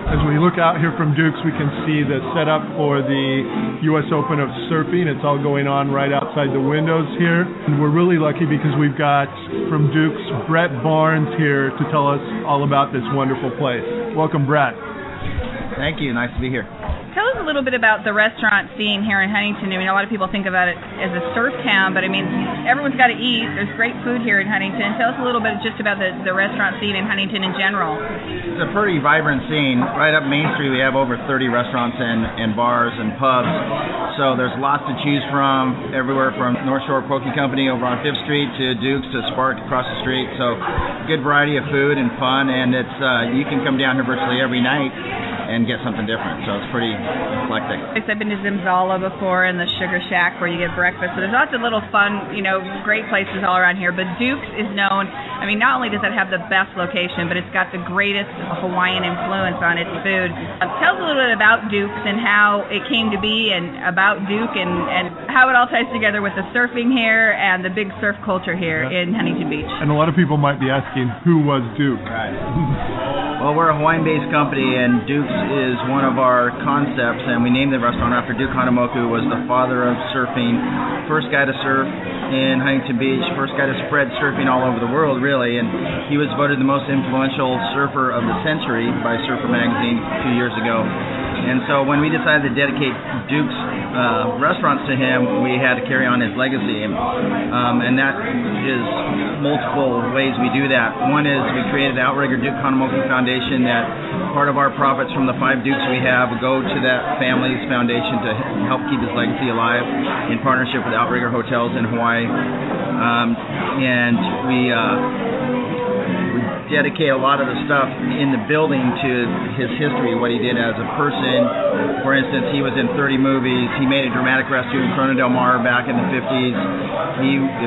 As we look out here from Duke's, we can see the setup for the U.S. Open of Surfing. It's all going on right outside the windows here. And we're really lucky because we've got from Duke's Brett Barnes here to tell us all about this wonderful place. Welcome, Brett. Thank you. Nice to be here. Tell us a little bit about the restaurant scene here in Huntington. I mean, a lot of people think about it as a surf town, but I mean, everyone's got to eat. There's great food here in Huntington. Tell us a little bit just about the restaurant scene in Huntington in general. It's a pretty vibrant scene. Right up Main Street, we have over 30 restaurants and bars and pubs. So there's lots to choose from, everywhere from North Shore Poke Company over on 5th Street to Duke's to Spark across the street. So good variety of food and fun, and it's you can come down here virtually every night and get something different, so it's pretty eclectic. I've been to Zimzala before and the Sugar Shack where you get breakfast, so there's lots of little fun, you know, great places all around here, but Duke's is known, I mean, not only does it have the best location, but it's got the greatest Hawaiian influence on its food. Tell us a little bit about Duke's and how it came to be, and about Duke, and how it all ties together with the surfing here and the big surf culture here in Huntington Beach. And a lot of people might be asking, who was Duke? Right. Well, we're a Hawaiian-based company, and Duke's is one of our concepts, and we named the restaurant after Duke Hanamoku, who was the father of surfing, first guy to surf in Huntington Beach, first guy to spread surfing all over the world, really, and he was voted the most influential surfer of the century by Surfer Magazine 2 years ago. And so when we decided to dedicate Duke's restaurants to him, we had to carry on his legacy, and that is multiple ways we do that. One is we created the Outrigger Duke Hanamoku Foundation, that part of our profits from the 5 Dukes we have go to that family's foundation to help keep his legacy alive in partnership with Outrigger Hotels in Hawaii. And we dedicate a lot of the stuff in the building to his history, what he did as a person. For instance, he was in 30 movies. He made a dramatic rescue in Corona del Mar back in the 50s.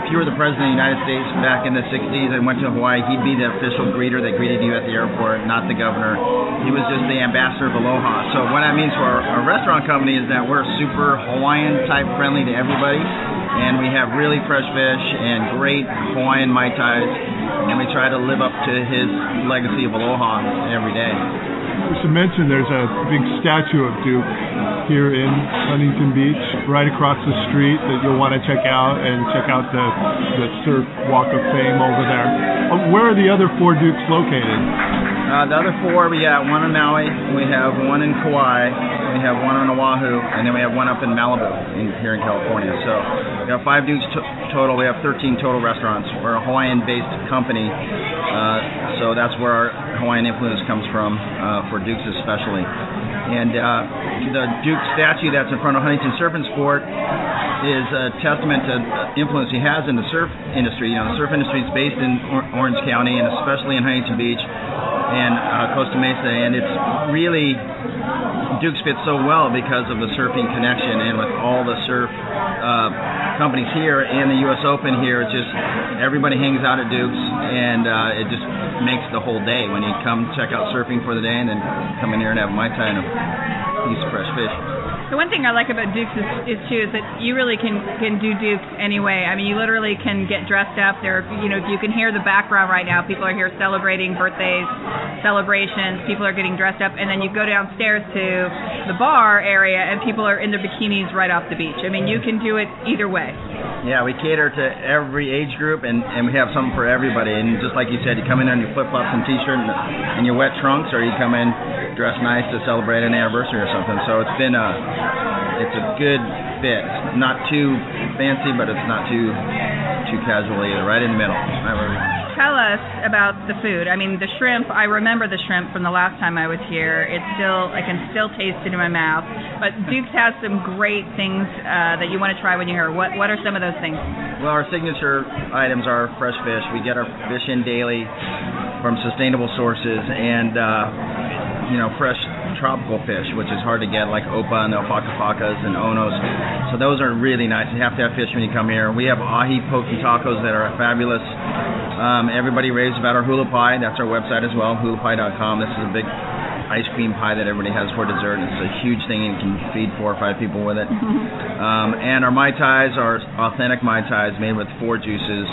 If you were the president of the United States back in the 60s and went to Hawaii, he'd be the official greeter that greeted you at the airport, not the governor. He was just the ambassador of aloha. So what that means for our restaurant company is that we're super Hawaiian-type friendly to everybody, and we have really fresh fish and great Hawaiian Mai Tais, and we try to live up to his legacy of aloha every day. I should mention there's a big statue of Duke here in Huntington Beach, right across the street, that you'll want to check out, and check out the Surf Walk of Fame over there. Where are the other 4 Dukes located? The other 4, we got one in Maui, we have one in Kauai, we have one on Oahu, and then we have one up in Malibu here in California. So we have 5 Dukes total. We have 13 total restaurants. We're a Hawaiian-based company, so that's where our Hawaiian influence comes from, for Duke's especially. And the Duke statue that's in front of Huntington Surf and Sport is a testament to the influence he has in the surf industry. You know, the surf industry is based in Orange County, and especially in Huntington Beach and Costa Mesa, and it's really, Duke's fits so well because of the surfing connection, and with all the surf companies here and the U.S. Open here, it's just everybody hangs out at Duke's, and it just makes the whole day when you come check out surfing for the day and then come in here and have Mai Tai and a piece of fresh fish. The one thing I like about Duke's is that you really can do Duke's anyway. I mean, you literally can get dressed up. There, you know, you can hear the background right now. People are here celebrating birthdays, celebrations. People are getting dressed up, and then you go downstairs to the bar area, and people are in their bikinis right off the beach. I mean, you can do it either way. Yeah, we cater to every age group, and we have something for everybody. And just like you said, you come in on your flip-flops and T-shirt and your wet trunks, or you come in dressed nice to celebrate an anniversary or something. So it's been it's a good fit. It's not too fancy, but it's not too casual either. Right in the middle. Tell us about the food. I mean, the shrimp, I remember the shrimp from the last time I was here. I can still taste it in my mouth. But Duke's has some great things that you want to try when you're here. What are some of those things? Well, our signature items are fresh fish. We get our fish in daily from sustainable sources, and fresh tropical fish, which is hard to get, like opa and the opakapakas and onos. So those are really nice. You have to have fish when you come here. We have ahi poke tacos that are fabulous. Everybody raves about our hula pie. That's our website as well, hulapie.com. This is a big ice cream pie that everybody has for dessert. It's a huge thing, and you can feed 4 or 5 people with it. And our Mai Tais are authentic Mai Tais made with 4 juices,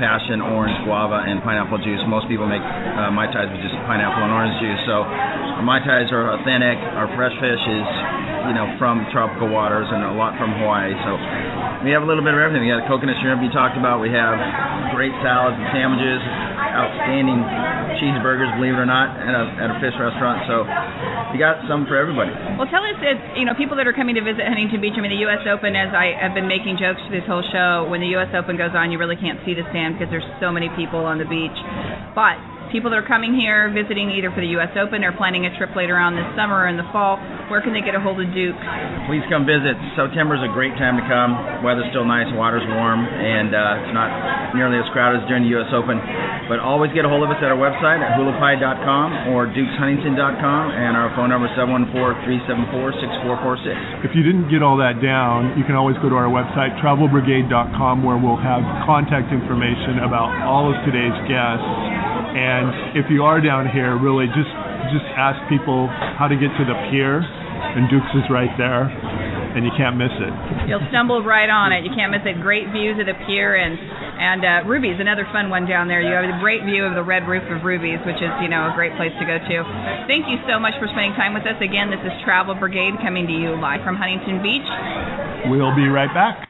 passion, orange, guava, and pineapple juice. Most people make Mai Tais with just pineapple and orange juice. So our Mai Tais are authentic. Our fresh fish is, from tropical waters, and a lot from Hawaii. So we have a little bit of everything. We got coconut shrimp you talked about. We have great salads and sandwiches. outstanding cheeseburgers, believe it or not, at a fish restaurant. So you got some for everybody. Well, tell us, if, you know, people that are coming to visit Huntington Beach, I mean, the U.S. Open, as I have been making jokes for this whole show, when the U.S. Open goes on, you really can't see the sand because there's so many people on the beach. But people that are coming here, visiting either for the U.S. Open or planning a trip later on this summer or in the fall, where can they get a hold of Duke? Please come visit. September's a great time to come. Weather's still nice, water's warm, and it's not nearly as crowded as during the U.S. Open. But always get a hold of us at our website at hulapai.com or dukeshuntington.com, and our phone number is 714-374-6446. If you didn't get all that down, you can always go to our website, travelbrigade.com, where we'll have contact information about all of today's guests. And if you are down here, really just ask people how to get to the pier, and Duke's is right there, and you can't miss it. You'll stumble right on it. You can't miss it. Great views of the pier, and Ruby's, another fun one down there. You have a great view of the red roof of Ruby's, which is, you know, a great place to go to. Thank you so much for spending time with us. Again, this is Travel Brigade coming to you live from Huntington Beach. We'll be right back.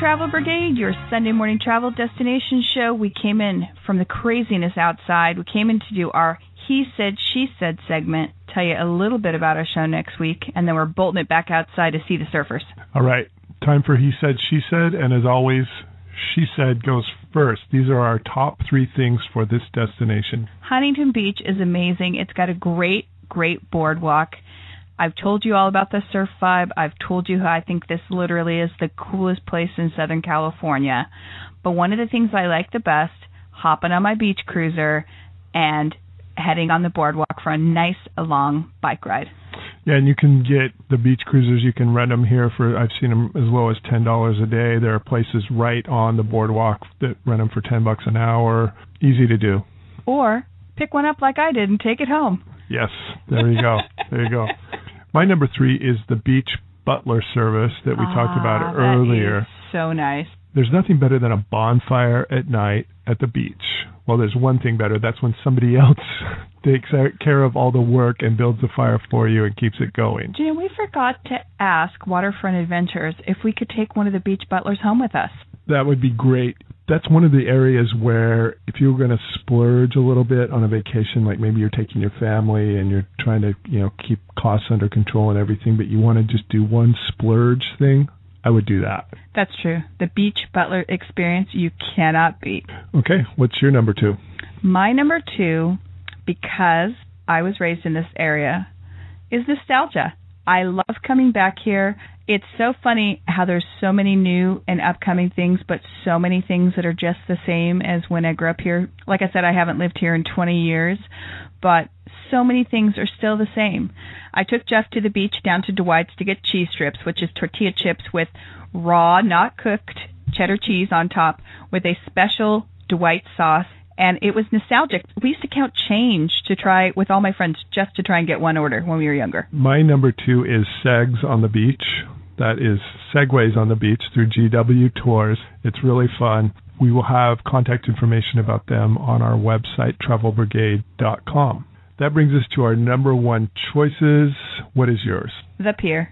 Travel Brigade, your Sunday morning travel destination show. We came in from the craziness outside. We came in to do our He Said, She Said segment, tell you a little bit about our show next week, and then we're bolting it back outside to see the surfers. All right, time for He Said, She Said, and as always, She Said goes first. These are our top three things for this destination. Huntington Beach is amazing. It's got a great, great boardwalk. I've told you all about the surf vibe. I've told you how I think this literally is the coolest place in Southern California. But one of the things I like the best, hopping on my beach cruiser and heading on the boardwalk for a nice, long bike ride. Yeah, and you can get the beach cruisers. You can rent them here for, I've seen them as low as $10 a day. There are places right on the boardwalk that rent them for $10 an hour. Easy to do. Or pick one up like I did and take it home. Yes, there you go. There you go. My number three is the beach butler service that we talked about earlier. That is so nice. There's nothing better than a bonfire at night at the beach. Well, there's one thing better. That's when somebody else takes care of all the work and builds the fire for you and keeps it going. Jim, we forgot to ask Waterfront Adventures if we could take one of the beach butlers home with us. That would be great. That's one of the areas where if you're going to splurge a little bit on a vacation, like maybe you're taking your family and you're trying to, you know, keep costs under control and everything, but you want to just do one splurge thing, I would do that. That's true. The beach butler experience, you cannot beat. Okay. What's your number two? My number two, because I was raised in this area, is nostalgia. I love coming back here. It's so funny how there's so many new and upcoming things, but so many things that are just the same as when I grew up here. Like I said, I haven't lived here in 20 years, but so many things are still the same. I took Jeff to the beach down to Dwight's to get cheese strips, which is tortilla chips with raw, not cooked cheddar cheese on top with a special Dwight sauce. And it was nostalgic. We used to count change to try with all my friends just to try and get one order when we were younger. My number two is Segs on the Beach. That is Segways on the Beach through GW Tours. It's really fun. We will have contact information about them on our website, travelbrigade.com. That brings us to our number one choices. What is yours? The pier.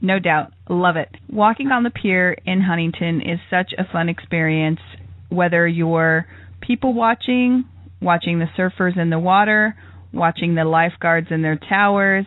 No doubt. Love it. Walking on the pier in Huntington is such a fun experience, whether you're people watching the surfers in the water, watching the lifeguards in their towers,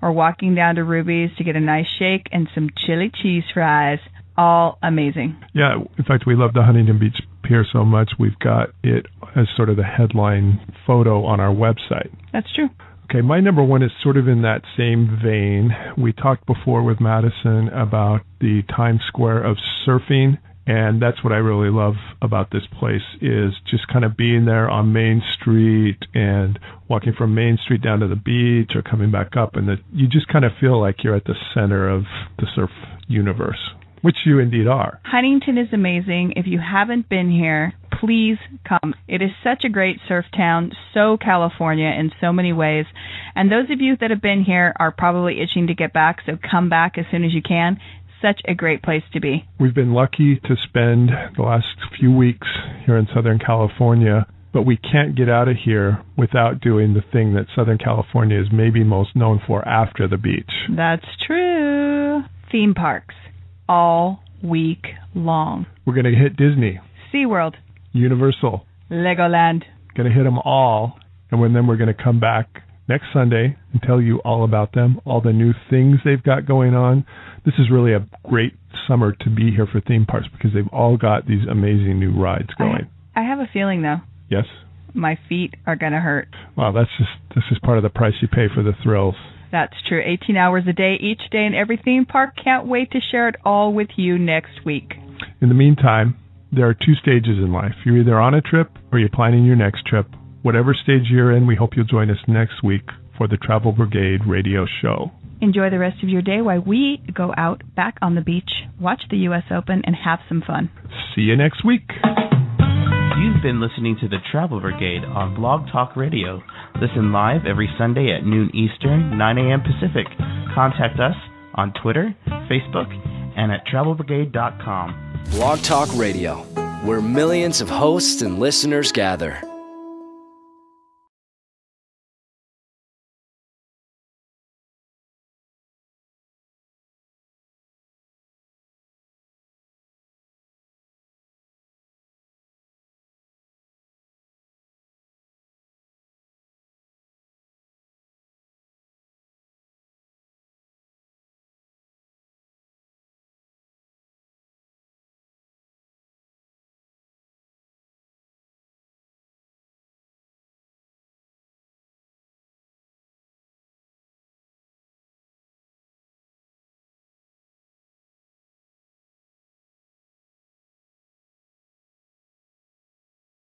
or walking down to Ruby's to get a nice shake and some chili cheese fries. All amazing. Yeah, in fact, we love the Huntington Beach Pier so much, we've got it as sort of the headline photo on our website. That's true. Okay, my number one is sort of in that same vein. We talked before with Madison about the Times Square of surfing. And that's what I really love about this place is just kind of being there on Main Street and walking from Main Street down to the beach or coming back up. And you just kind of feel like you're at the center of the surf universe, which you indeed are. Huntington is amazing. If you haven't been here, please come. It is such a great surf town, so California in so many ways. And those of you that have been here are probably itching to get back, so come back as soon as you can. Such a great place to be. We've been lucky to spend the last few weeks here in Southern California, but we can't get out of here without doing the thing that Southern California is maybe most known for after the beach. That's true. Theme parks all week long. We're going to hit Disney, SeaWorld, Universal, Legoland. Going to hit them all, and then we're going to come back next Sunday and tell you all about them, all the new things they've got going on. This is really a great summer to be here for theme parks because they've all got these amazing new rides going. I have a feeling, though. Yes? My feet are going to hurt. Wow, this is part of the price you pay for the thrills. That's true. 18 hours a day, each day in every theme park. Can't wait to share it all with you next week. In the meantime, there are two stages in life. You're either on a trip or you're planning your next trip. Whatever stage you're in, we hope you'll join us next week for the Travel Brigade radio show. Enjoy the rest of your day while we go out back on the beach, watch the U.S. Open, and have some fun. See you next week. You've been listening to the Travel Brigade on Blog Talk Radio. Listen live every Sunday at noon Eastern, 9 a.m. Pacific. Contact us on Twitter, Facebook, and at travelbrigade.com. Blog Talk Radio, where millions of hosts and listeners gather.